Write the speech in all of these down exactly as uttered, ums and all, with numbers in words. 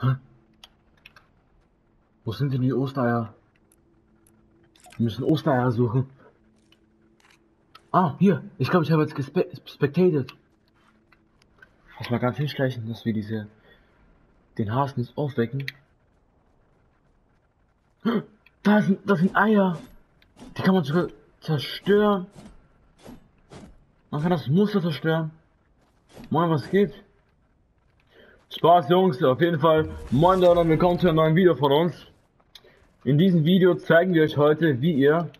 Hä? Wo sind denn die Ostereier? Wir müssen Ostereier suchen. Ah, hier. Ich glaube, ich habe jetzt gespectated. Lass mal ganz hinschleichen, dass wir diese... den Hasen jetzt aufwecken. Da sind, das sind Eier. Die kann man sogar zerstören. Man kann das Muster zerstören. Moin, was geht? Spaß, Jungs. Auf jeden Fall. Moin, Leute, und willkommen zu einem neuen Video von uns. In diesem Video zeigen wir euch heute, wie ihr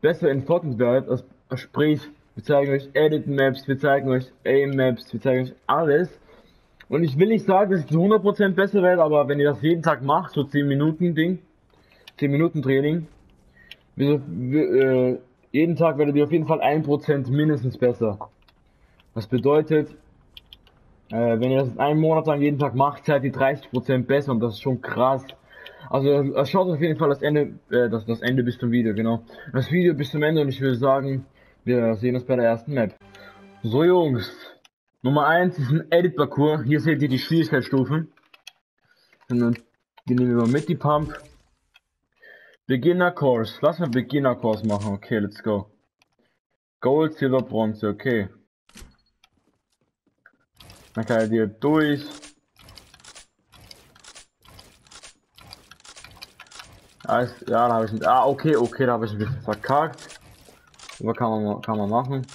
besser in Fortnite werdet als sprich. Wir zeigen euch Edit Maps, wir zeigen euch Aim Maps, wir zeigen euch alles. Und ich will nicht sagen, dass ich zu hundert Prozent besser werde, aber wenn ihr das jeden Tag macht, so zehn Minuten Ding, zehn Minuten Training, wir, wir, äh, jeden Tag werdet ihr auf jeden Fall ein Prozent mindestens besser. Das bedeutet, äh, wenn ihr das einen Monat lang jeden Tag macht, seid ihr dreißig Prozent besser, und das ist schon krass. Also schaut auf jeden Fall das Ende, äh, das, das Ende bis zum Video, genau. Das Video bis zum Ende, und ich würde sagen, wir sehen uns bei der ersten Map. So, Jungs. Nummer eins ist ein Edit-Parcours. Hier seht ihr die Schwierigkeitsstufen. Und dann nehmen wir mal mit die Pump. Beginner Course. Lass mal Beginner Course machen. Okay, let's go. Gold, Silber, Bronze. Okay. Dann kann ihr durch. Ja, da habe ich nicht. Ah, okay, okay, da habe ich ein bisschen verkackt. Aber kann man, kann man machen.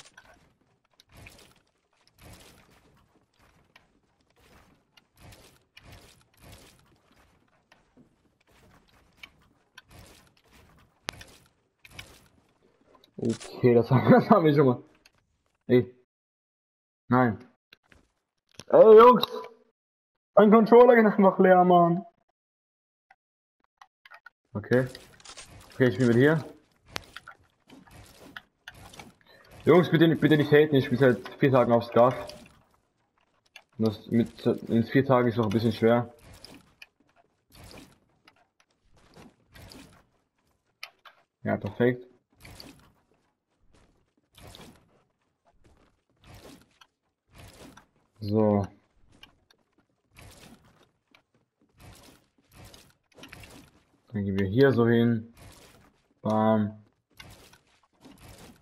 Okay, das haben, das haben wir schon mal. Ey. Nein. Ey, Jungs! Ein Controller geht einfach leer, Mann. Okay. Okay, ich bin mit hier. Jungs, bitte, bitte nicht haten, ich bin seit vier Tagen auf Scarf. Das mit, in vier Tagen ist noch ein bisschen schwer. Ja, perfekt. So. Dann gehen wir hier so hin. Bam.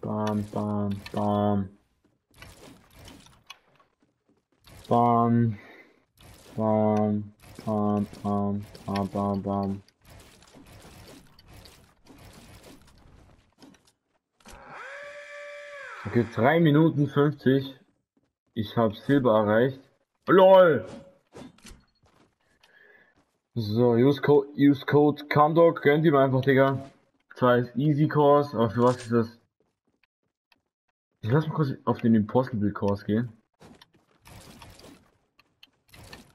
Bam, bam, bam. Bam. Bam, bam, bam, bam, bam, bam. Okay, drei Minuten fünfzig. Ich habe Silber erreicht. LOL! So, use code, use code CAMDOG. Gönnt ihr mir einfach, Digga. Zwar ist Easy Course, aber für was ist das? Ich lass mal kurz auf den Impossible Course gehen.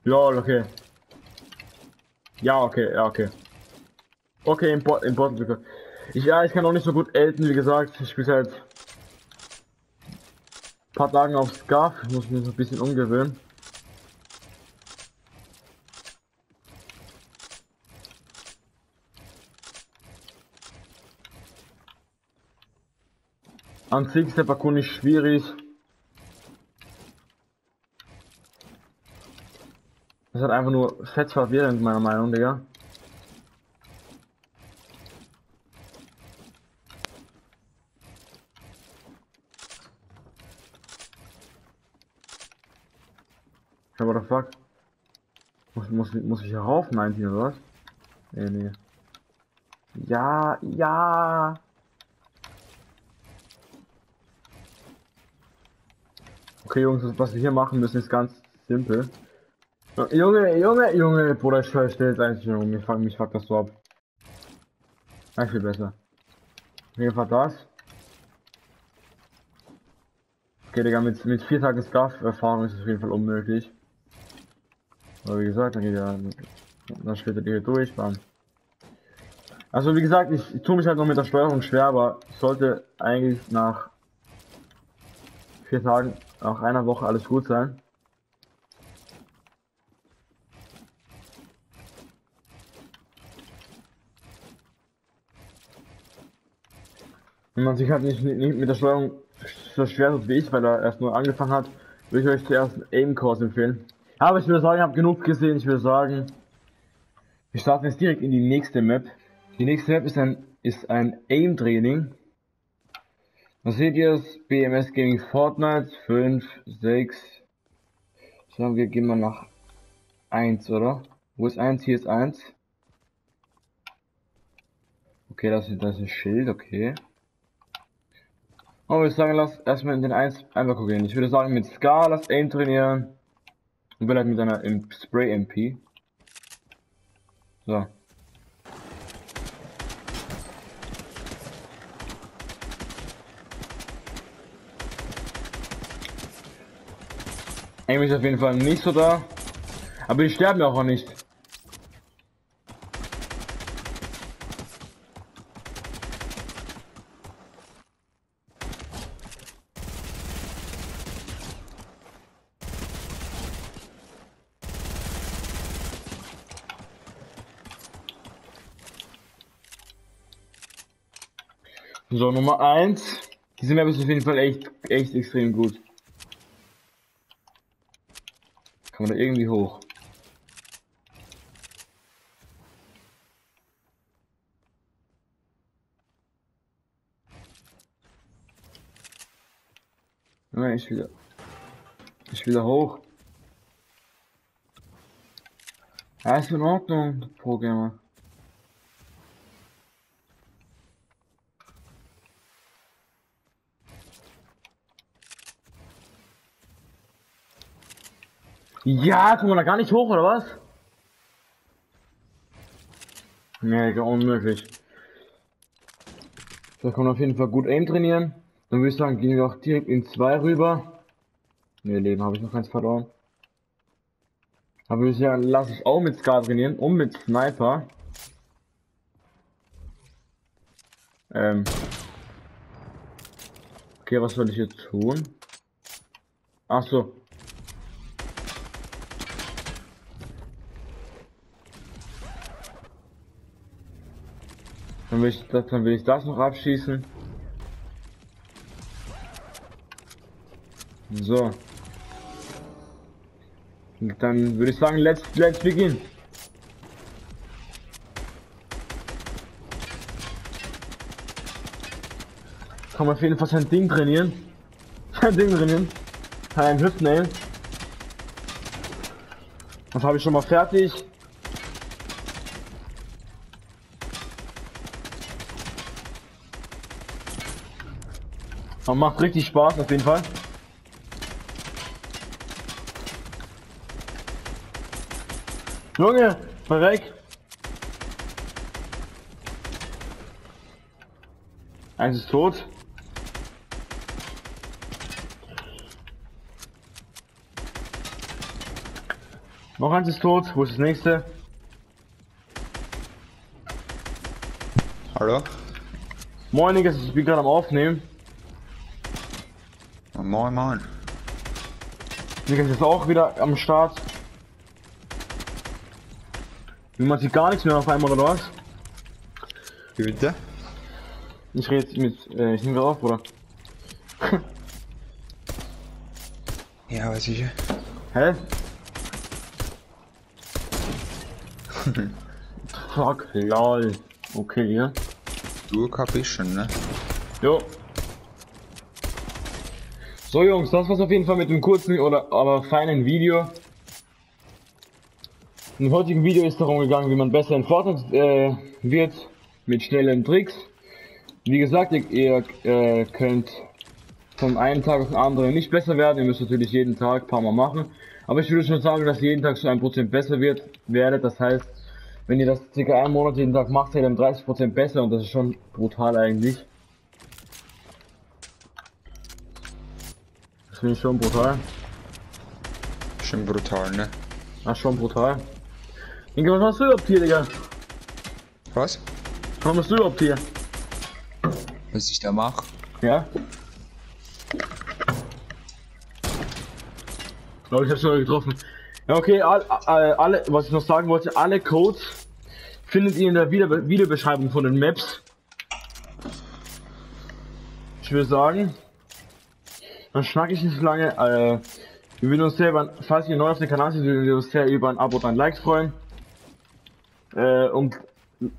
LOL, okay. Ja, okay, ja, okay. Okay, Impo Impossible Course. Ich, ja, ich kann auch nicht so gut elten, wie gesagt. Ich spiele halt paar Tagen auf Scarf, ich muss mich ein bisschen umgewöhnen. An sich ist der Parcours nicht schwierig. Das hat einfach nur fett verwirrend, meiner Meinung, Digga. What the fuck? Muss, muss, muss ich hier rauf? Nein, hier oder was? Ey, nee. Ja, ja. Okay, Jungs, was wir hier machen müssen, ist ganz simpel. Junge, Junge, Junge, Bruder, ich stelle jetzt eigentlich um. Mich fuck, mich fuck das so ab. Eigentlich viel besser. Jedenfalls das. Okay, Digga, mit, mit vier Tagen Scarf-Erfahrung ist es auf jeden Fall unmöglich. Aber wie gesagt, dann geht ja, dann schlittert ihr hier durch, bam. Also wie gesagt, ich, ich tue mich halt noch mit der Steuerung schwer, aber ich sollte eigentlich nach vier Tagen, nach einer Woche alles gut sein. Wenn man sich halt nicht, nicht mit der Steuerung so schwer tut wie ich, weil er erst nur angefangen hat, würde ich euch zuerst einen Aim-Course empfehlen. Aber ich würde sagen, ich habe genug gesehen. Ich würde sagen, Wir starten jetzt direkt in die nächste Map. Die nächste Map ist ein, ist ein Aim-Training. Da seht ihr es, B M S Gaming Fortnite, fünf, sechs, ich glaube wir gehen mal nach eins, oder? Wo ist eins? Hier ist eins. Okay, das ist, das ist ein Schild, okay. Aber ich würde sagen, lass erstmal in den eins einfach gucken. Ich würde sagen, mit Scar, lass Aim trainieren. Und vielleicht mit einer Spray-M P. So. Aim ist auf jeden Fall nicht so da. Aber die sterben ja auch noch nicht. So, Nummer eins. Diese Map ist auf jeden Fall echt, echt extrem gut. Kann man da irgendwie hoch? Nein, ich will da, ich will da hoch. Ja, ist in Ordnung, Programmer. Ja, kommen wir da gar nicht hoch, oder was? Nee, unmöglich. Da kann man auf jeden Fall gut Aim trainieren. Dann würde ich sagen, gehen wir auch direkt in zwei rüber. Ne, Leben habe ich noch keins verloren. Aber ich ja, lasse ich auch mit Scar trainieren und mit Sniper. Ähm. Okay, was soll ich jetzt tun? Ach so. Dann will, ich das, dann will ich das noch abschießen. So. Und dann würde ich sagen, let's, let's begin. Kann man auf jeden Fall sein Ding trainieren. Sein Ding trainieren. Ein Hüftnail. Das habe ich schon mal fertig. Man macht richtig Spaß auf jeden Fall. Junge, mal weg. Eins ist tot. Noch eins ist tot. Wo ist das nächste? Hallo. Moin, Digga, ich bin gerade am Aufnehmen. Moin moin. Digga ist jetzt auch wieder am Start. Man sieht gar nichts mehr auf einmal, oder was? Wie bitte? Ich rede jetzt mit... Äh, ich nehme wieder auf, Bruder. Ja, weiß ich. Hä? Fuck, lol. Okay, ja. Du kapierst schon, ne? Jo. So Jungs, das war's auf jeden Fall mit dem kurzen oder aber feinen Video. Im heutigen Video ist darum gegangen, wie man besser in Fortnite äh, wird mit schnellen Tricks. Wie gesagt, ihr äh, könnt von einem Tag auf den anderen nicht besser werden. Ihr müsst natürlich jeden Tag ein paar Mal machen. Aber ich würde schon sagen, dass ihr jeden Tag schon ein Prozent besser wird, werdet. Das heißt, wenn ihr das circa einen Monat jeden Tag macht, seid ihr dann dreißig Prozent besser und das ist schon brutal eigentlich. Das finde ich schon brutal. Schon brutal, ne? Ach, schon brutal. Digga, was machst du überhaupt hier, Digga? Was? Was machst du überhaupt hier? Was ich da mach? Ja? Ich glaube, ich hab's schon getroffen. Ja, okay, all, all, alle, was ich noch sagen wollte, alle Codes findet ihr in der Video- Videobeschreibung von den Maps. Ich würde sagen... Dann schnack ich nicht so lange. Äh, wir würden uns sehr über, falls ihr neu auf dem Kanal seid, würden wir uns sehr über ein Abo und ein Like freuen. Äh, und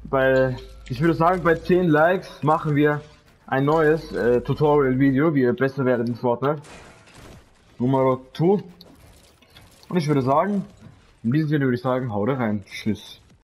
bei, ich würde sagen, bei zehn Likes machen wir ein neues äh, Tutorial-Video, wie ihr besser werdet in Fortnite. Nummer zwei. Und ich würde sagen, in diesem Video würde ich sagen, haut rein. Tschüss.